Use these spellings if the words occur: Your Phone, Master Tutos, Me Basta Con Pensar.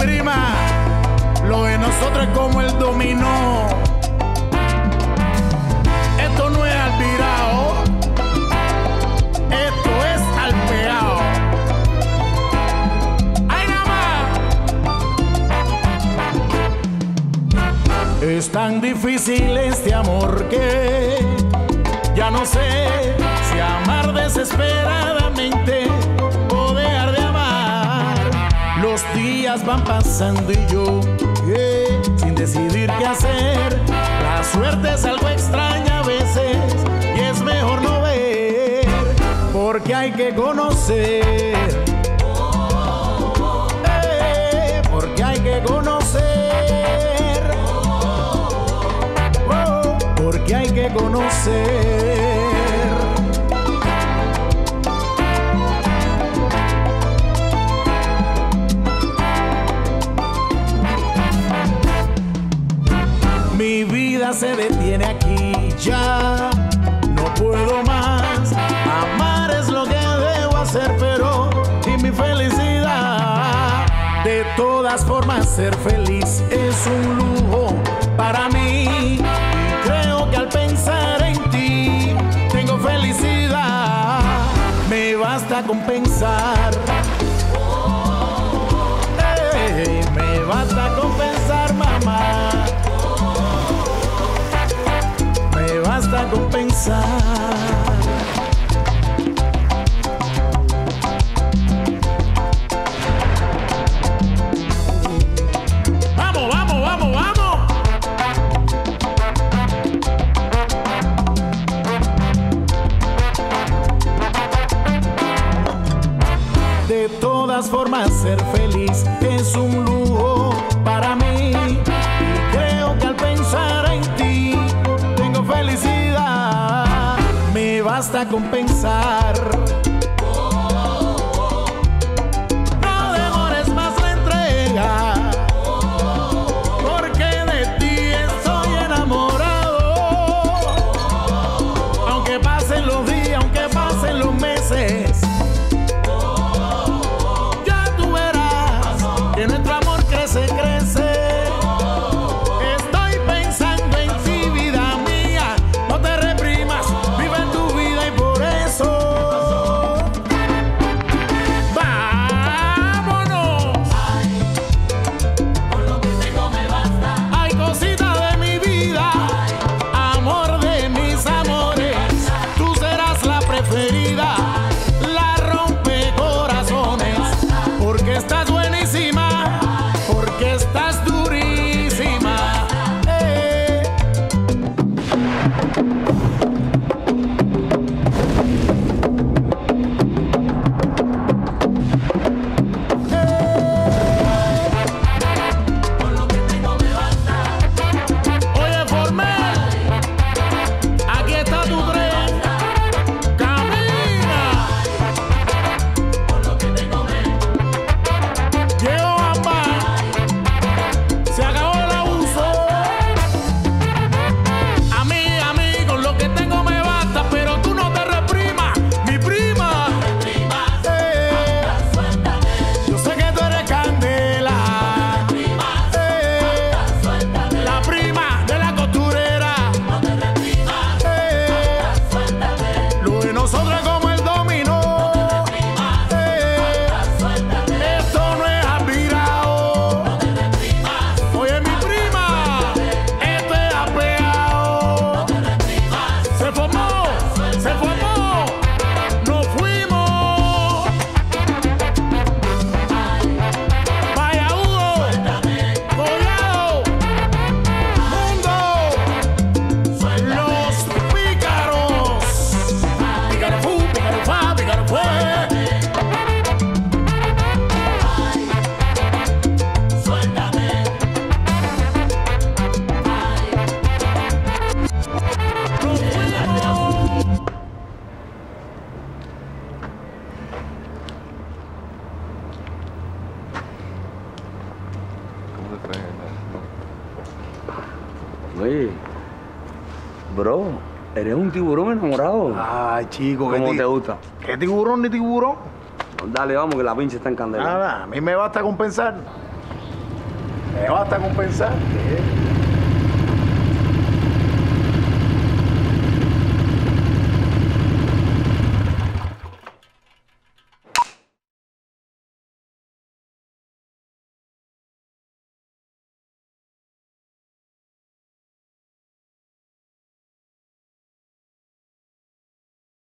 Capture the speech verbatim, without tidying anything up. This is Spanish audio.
prima, lo de nosotros es como el dominó. Esto no es al virao, esto es al pegao. ¡Ay, nada más! Es tan difícil este amor que ya no sé si amar desesperadamente o dejar de amar. Los días van pasando y yo, yeah, sin decidir qué hacer. La suerte es algo extraña a veces y es mejor no ver, porque hay que conocer, eh, porque hay que conocer, oh, porque hay que conocer. Mi vida se detiene aquí, ya no puedo más. Amar es lo que debo hacer, pero y mi felicidad. De todas formas, ser feliz es un lujo para mí. Y creo que al pensar en ti, tengo felicidad. Me basta con pensar. Hey, me basta con pensar, mamá. Me basta con pensar. Vamos, vamos, vamos, vamos. De todas formas, ser feliz es un lujo para mí. Y creo que al pensar en ti tengo felicidad. Me basta con pensar. No demores más la entrega, porque de ti estoy enamorado. Aunque pasen los días, aunque pasen los meses, ya tú verás que nuestro amor crece, crece. Estoy pensando en ti, vida mía, no te reprimas. Oye, bro, eres un tiburón enamorado. Ay, chico, ¿cómo te gusta? ¿Qué tiburón ni tiburón? Dale, vamos, que la pinche está en candela. Nada, a mí me basta con pensar. Me basta con pensar que